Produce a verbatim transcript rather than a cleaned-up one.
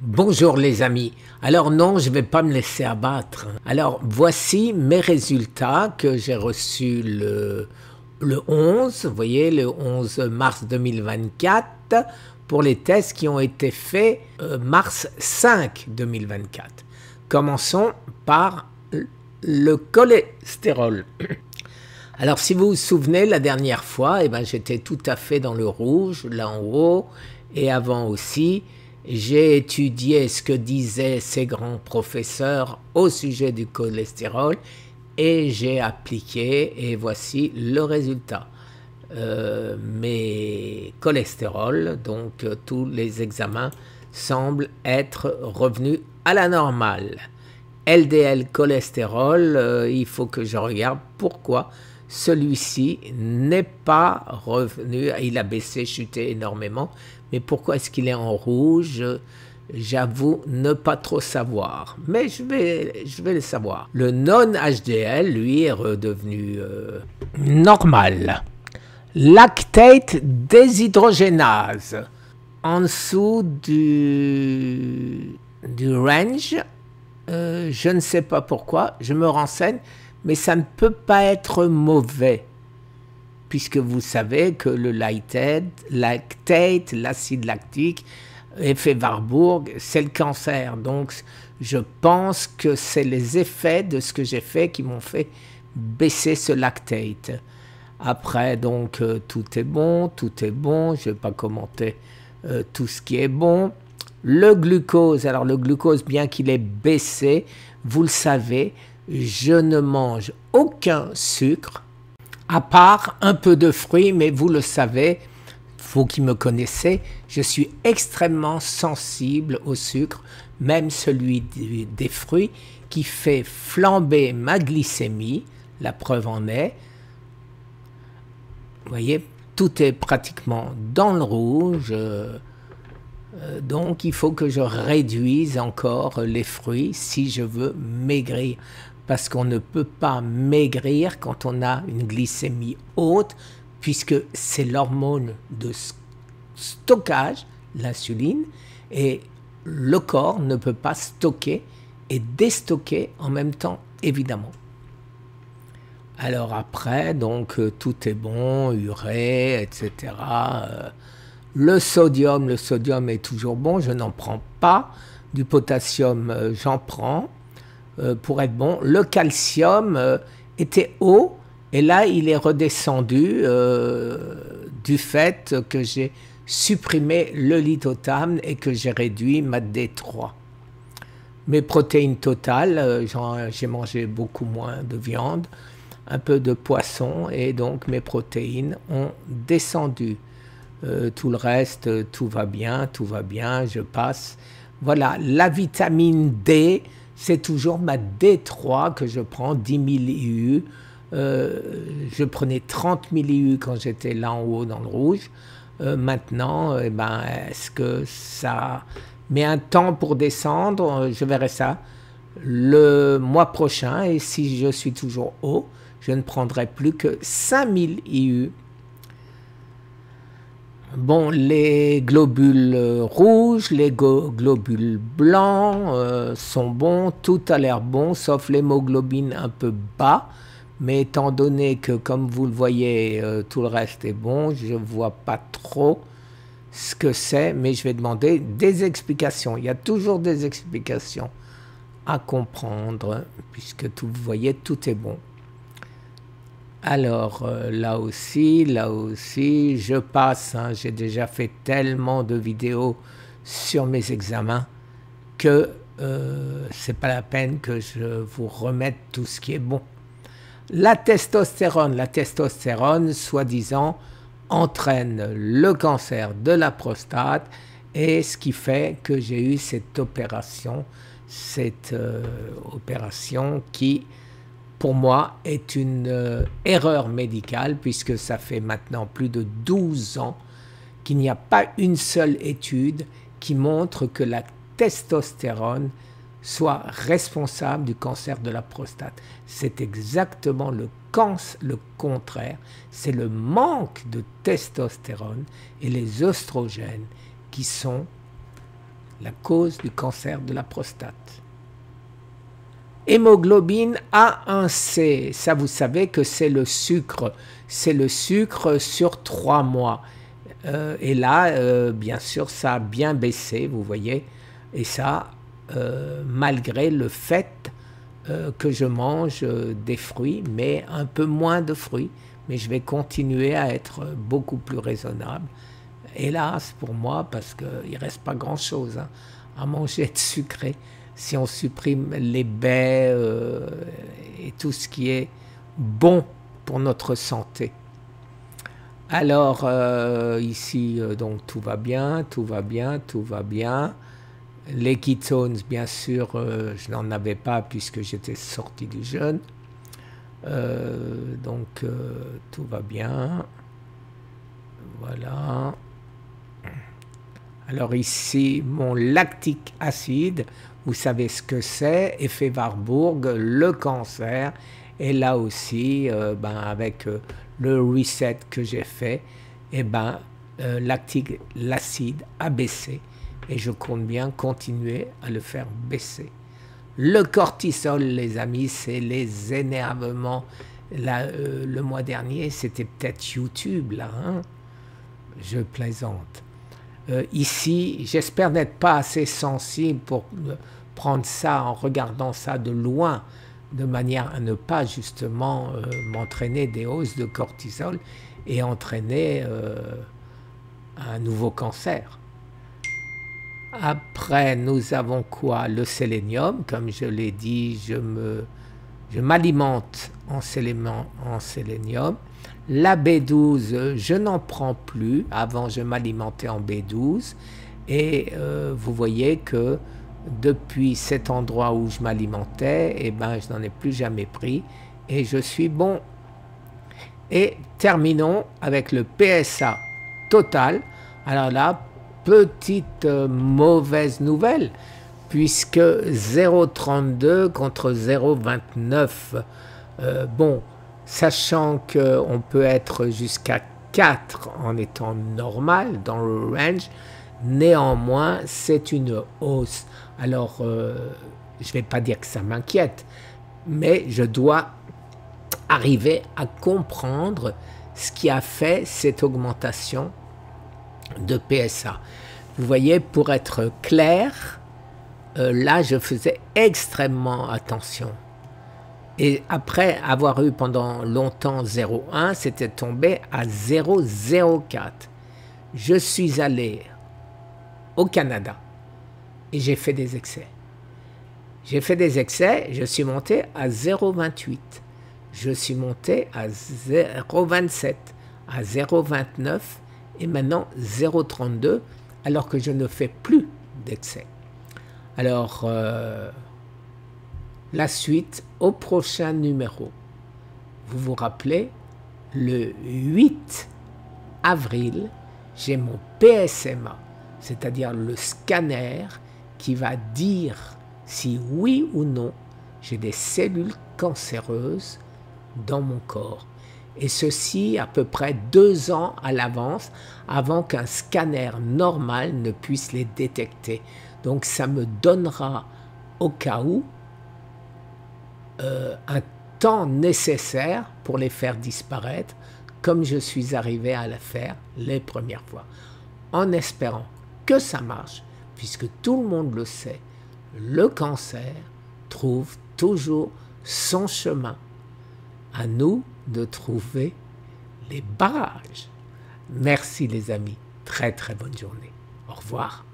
Bonjour les amis, alors non, je ne vais pas me laisser abattre. Alors voici mes résultats que j'ai reçus le, le onze, vous voyez, le onze mars deux mille vingt-quatre, pour les tests qui ont été faits euh, mars cinq deux mille vingt-quatre. Commençons par le cholestérol. Alors si vous vous souvenez, la dernière fois, eh ben, j'étais tout à fait dans le rouge, là en haut, et avant aussi. J'ai étudié ce que disaient ces grands professeurs au sujet du cholestérol et j'ai appliqué, et voici le résultat. Euh, mes cholestérols, donc euh, tous les examens, semblent être revenus à la normale. L D L cholestérol, euh, il faut que je regarde pourquoi celui-ci n'est pas revenu. Il a baissé, chuté énormément. Mais pourquoi est-ce qu'il est en rouge? J'avoue ne pas trop savoir. Mais je vais, je vais le savoir. Le non H D L, lui, est redevenu euh, normal. Lactate déshydrogénase. En dessous du, du range, euh, je ne sais pas pourquoi. Je me renseigne, mais ça ne peut pas être mauvais, puisque vous savez que le lactate, l'acide lactique, effet Warburg, c'est le cancer. Donc, je pense que c'est les effets de ce que j'ai fait qui m'ont fait baisser ce lactate. Après, donc, euh, tout est bon, tout est bon. Je ne vais pas commenter euh, tout ce qui est bon. Le glucose, alors le glucose, bien qu'il est baissé, vous le savez, je ne mange aucun sucre, à part un peu de fruits, mais vous le savez, vous qui me connaissez, je suis extrêmement sensible au sucre, même celui des fruits, qui fait flamber ma glycémie, la preuve en est. Vous voyez, tout est pratiquement dans le rouge, euh, donc il faut que je réduise encore les fruits si je veux maigrir. Parce qu'on ne peut pas maigrir quand on a une glycémie haute, puisque c'est l'hormone de stockage, l'insuline, et le corps ne peut pas stocker et déstocker en même temps, évidemment. Alors après, donc, tout est bon, urée, et cetera. Le sodium, le sodium est toujours bon, je n'en prends pas. Du potassium, j'en prends. Euh, pour être bon, le calcium euh, était haut et là il est redescendu euh, du fait que j'ai supprimé le lithotame et que j'ai réduit ma D trois. Mes protéines totales, euh, j'ai mangé beaucoup moins de viande, un peu de poisson et donc mes protéines ont descendu. Euh, tout le reste, tout va bien, tout va bien, je passe. Voilà, la vitamine D, c'est toujours ma D trois que je prends, dix mille I U. Euh, je prenais trente mille I U quand j'étais là en haut dans le rouge. Euh, maintenant, eh ben, est-ce que ça met un temps pour descendre? Je verrai ça le mois prochain. Et si je suis toujours haut, je ne prendrai plus que cinq mille I U. Bon, les globules rouges, les globules blancs euh, sont bons, tout a l'air bon, sauf l'hémoglobine un peu bas. Mais étant donné que, comme vous le voyez, euh, tout le reste est bon, je ne vois pas trop ce que c'est, mais je vais demander des explications. Il y a toujours des explications à comprendre, puisque tout, vous voyez, tout est bon. Alors, euh, là aussi, là aussi, je passe, hein, j'ai déjà fait tellement de vidéos sur mes examens que euh, c'est pas la peine que je vous remette tout ce qui est bon. La testostérone, la testostérone, soi-disant, entraîne le cancer de la prostate et ce qui fait que j'ai eu cette opération, cette euh, opération qui... pour moi, est une euh, erreur médicale, puisque ça fait maintenant plus de douze ans qu'il n'y a pas une seule étude qui montre que la testostérone soit responsable du cancer de la prostate. C'est exactement le, le contraire, c'est le manque de testostérone et les oestrogènes qui sont la cause du cancer de la prostate. Hémoglobine A un C, ça vous savez que c'est le sucre, c'est le sucre sur trois mois. Euh, et là, euh, bien sûr, ça a bien baissé, vous voyez, et ça, euh, malgré le fait euh, que je mange des fruits, mais un peu moins de fruits, mais je vais continuer à être beaucoup plus raisonnable. Hélas pour moi, parce qu'il ne reste pas grand-chose hein, à manger de sucré. Si on supprime les baies euh, et tout ce qui est bon pour notre santé. Alors euh, ici, euh, donc tout va bien, tout va bien, tout va bien. Les ketones, bien sûr, euh, je n'en avais pas puisque j'étais sorti du jeûne. Euh, donc euh, tout va bien. Voilà. Alors ici, mon lactique acide, vous savez ce que c'est, effet Warburg, le cancer, et là aussi, euh, ben, avec euh, le reset que j'ai fait, eh ben, euh, lactique, l'acide a baissé, et je compte bien continuer à le faire baisser. Le cortisol, les amis, c'est les énervements. Là, euh, le mois dernier, c'était peut-être YouTube, là, hein? Je plaisante. Euh, ici, j'espère n'être pas assez sensible pour euh, prendre ça en regardant ça de loin, de manière à ne pas justement euh, m'entraîner des hausses de cortisol et entraîner euh, un nouveau cancer. Après, nous avons quoi? Le sélénium. Comme je l'ai dit, je me, je m'alimente en, en sélénium. La B douze, je n'en prends plus. Avant, je m'alimentais en B douze. Et euh, vous voyez que depuis cet endroit où je m'alimentais, eh ben, je n'en ai plus jamais pris. Et je suis bon. Et terminons avec le P S A total. Alors là, petite euh, mauvaise nouvelle, puisque zéro virgule trente-deux contre zéro virgule vingt-neuf. Euh, bon... Sachant qu'on peut être jusqu'à quatre en étant normal dans le range, néanmoins, c'est une hausse. Alors, euh, je ne vais pas dire que ça m'inquiète, mais je dois arriver à comprendre ce qui a fait cette augmentation de P S A. Vous voyez, pour être clair, euh, là, je faisais extrêmement attention. Et après avoir eu pendant longtemps zéro virgule un, c'était tombé à zéro virgule zéro quatre. Je suis allé au Canada et j'ai fait des excès. J'ai fait des excès, je suis monté à zéro virgule vingt-huit. Je suis monté à zéro virgule vingt-sept, à zéro virgule vingt-neuf et maintenant zéro virgule trente-deux, alors que je ne fais plus d'excès. Alors... Euh la suite au prochain numéro. Vous vous rappelez, le huit avril, j'ai mon P S M A, c'est-à-dire le scanner qui va dire si oui ou non j'ai des cellules cancéreuses dans mon corps. Et ceci à peu près deux ans à l'avance, avant qu'un scanner normal ne puisse les détecter. Donc ça me donnera au cas où Euh, un temps nécessaire pour les faire disparaître, comme je suis arrivé à le faire les premières fois, en espérant que ça marche, puisque tout le monde le sait, le cancer trouve toujours son chemin. À nous de trouver les barrages. Merci les amis, très très bonne journée. Au revoir.